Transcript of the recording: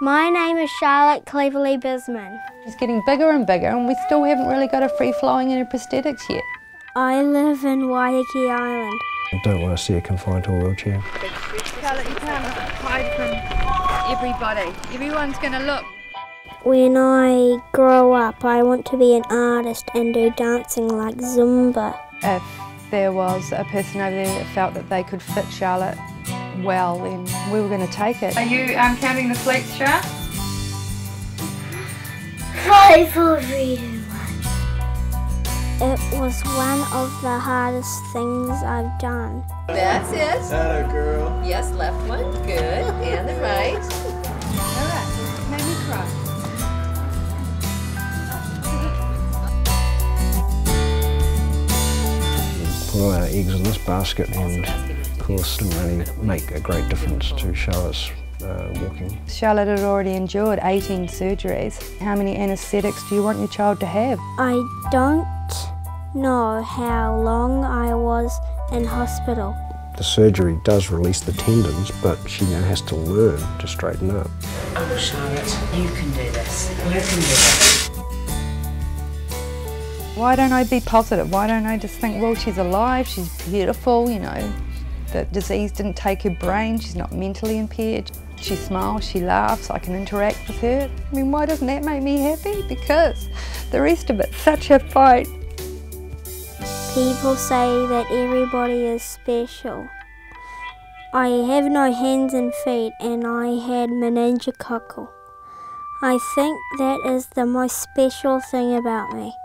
My name is Charlotte Cleverly-Bisman. She's getting bigger and bigger and we still haven't really got a free-flowing in her prosthetics yet. I live in Waiheke Island. I don't want to see her confined to a wheelchair. Charlotte, you can't hide from everybody. Everyone's going to look. When I grow up, I want to be an artist and do dancing like Zumba. If there was a person over there that felt that they could fit Charlotte well, then we were going to take it. Are you counting the flex, Char? Five or three. It was one of the hardest things I've done. That's it. Atta girl. Yes, left one. Good. And the right. All right. Made me cry. Put all our eggs in this basket and course didn't really make a great difference to Charlotte's walking. Charlotte had already endured 18 surgeries. How many anaesthetics do you want your child to have? I don't know how long I was in hospital. The surgery does release the tendons, but she now has to learn to straighten up. Oh Charlotte, you can do this. I can do this. Why don't I be positive? Why don't I just think, well, she's alive, she's beautiful, you know. The disease didn't take her brain, she's not mentally impaired. She smiles, she laughs, I can interact with her. I mean, why doesn't that make me happy? Because the rest of it's such a fight. People say that everybody is special. I have no hands and feet and I had meningococcal. I think that is the most special thing about me.